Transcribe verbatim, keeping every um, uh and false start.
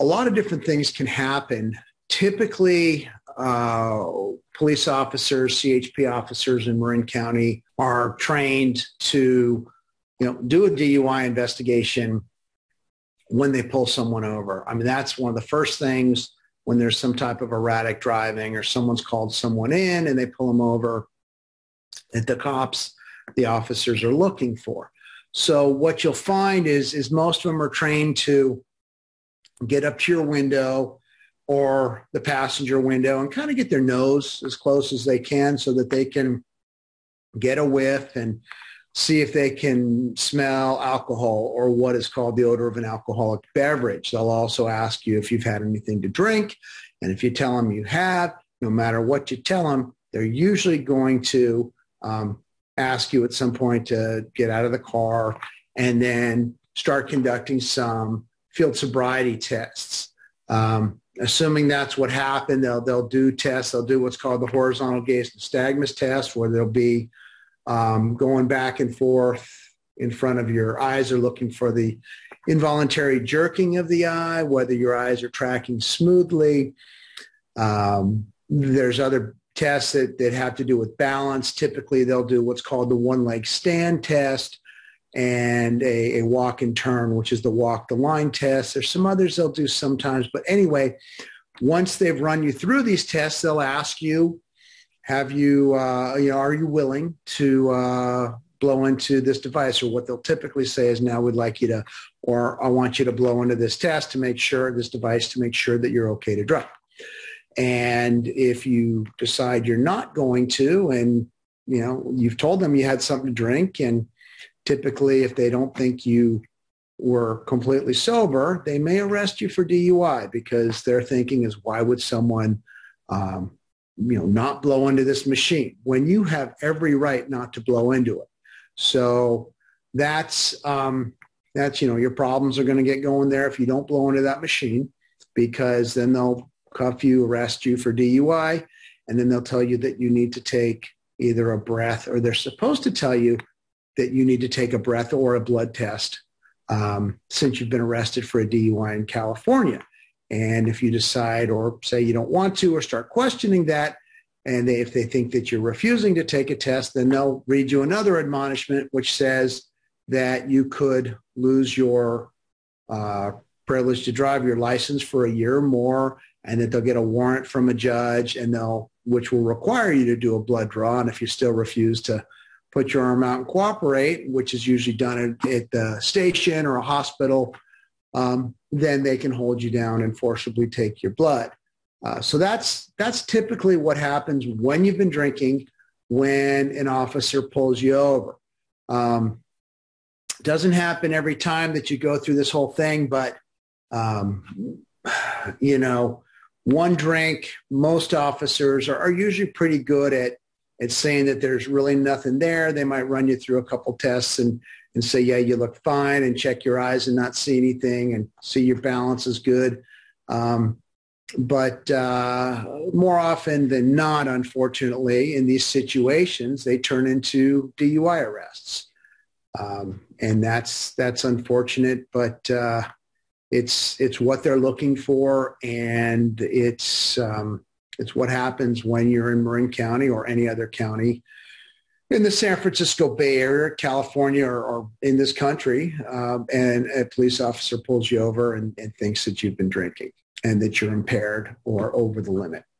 a lot of different things can happen. Typically, uh, police officers, C H P officers in Marin County are trained to, you know, do a D U I investigation when they pull someone over. I mean, that's one of the first things when there's some type of erratic driving or someone's called someone in and they pull them over, that the cops, the officers are looking for. So what you'll find is, is most of them are trained to get up to your window or the passenger window and kind of get their nose as close as they can so that they can get a whiff and see if they can smell alcohol or what is called the odor of an alcoholic beverage. They'll also ask you if you've had anything to drink. And if you tell them you have, no matter what you tell them, they're usually going to um, ask you at some point to get out of the car and then start conducting some field sobriety tests. Um, assuming that's what happened, they'll, they'll do tests. They'll do what's called the horizontal gaze nystagmus test, where they'll be Um, going back and forth in front of your eyes, are looking for the involuntary jerking of the eye, whether your eyes are tracking smoothly. Um, there's other tests that, that have to do with balance. Typically, they'll do what's called the one-leg stand test and a, a walk and turn, which is the walk the line test. There's some others they'll do sometimes. But anyway, once they've run you through these tests, they'll ask you, Have you, uh, you know, are you willing to uh, blow into this device? Or what they'll typically say is, now we'd like you to, or I want you to blow into this test to make sure, this device to make sure that you're okay to drive. And if you decide you're not going to, and, you know, you've told them you had something to drink, and typically if they don't think you were completely sober, they may arrest you for D U I, because their thinking is, why would someone, um, you know, not blow into this machine when you have every right not to blow into it? So that's, um, that's, you know, your problems are going to get going there if you don't blow into that machine, because then they'll cuff you, arrest you for D U I, and then they'll tell you that you need to take either a breath, or they're supposed to tell you that you need to take a breath or a blood test um, since you've been arrested for a D U I in California. And if you decide, or say you don't want to, or start questioning that, and they, if they think that you're refusing to take a test, then they'll read you another admonishment, which says that you could lose your uh, privilege to drive, your license, for a year or more, and that they'll get a warrant from a judge, and they'll, which will require you to do a blood draw. And if you still refuse to put your arm out and cooperate, which is usually done at, at the station or a hospital, Um, then they can hold you down and forcibly take your blood. Uh, so that's, that's typically what happens when you've been drinking, when an officer pulls you over. Um, doesn't happen every time that you go through this whole thing, but, um, you know, one drink, most officers are, are usually pretty good at, at saying that there's really nothing there. They might run you through a couple tests and and say, yeah, you look fine, and check your eyes and not see anything, and see your balance is good. Um, but uh, more often than not, unfortunately, in these situations, they turn into D U I arrests. Um, and that's, that's unfortunate, but uh, it's, it's what they're looking for. And it's, um, it's what happens when you're in Marin County or any other county in the San Francisco Bay Area, California, or, or in this country, um, and a police officer pulls you over and, and thinks that you've been drinking and that you're impaired or over the limit.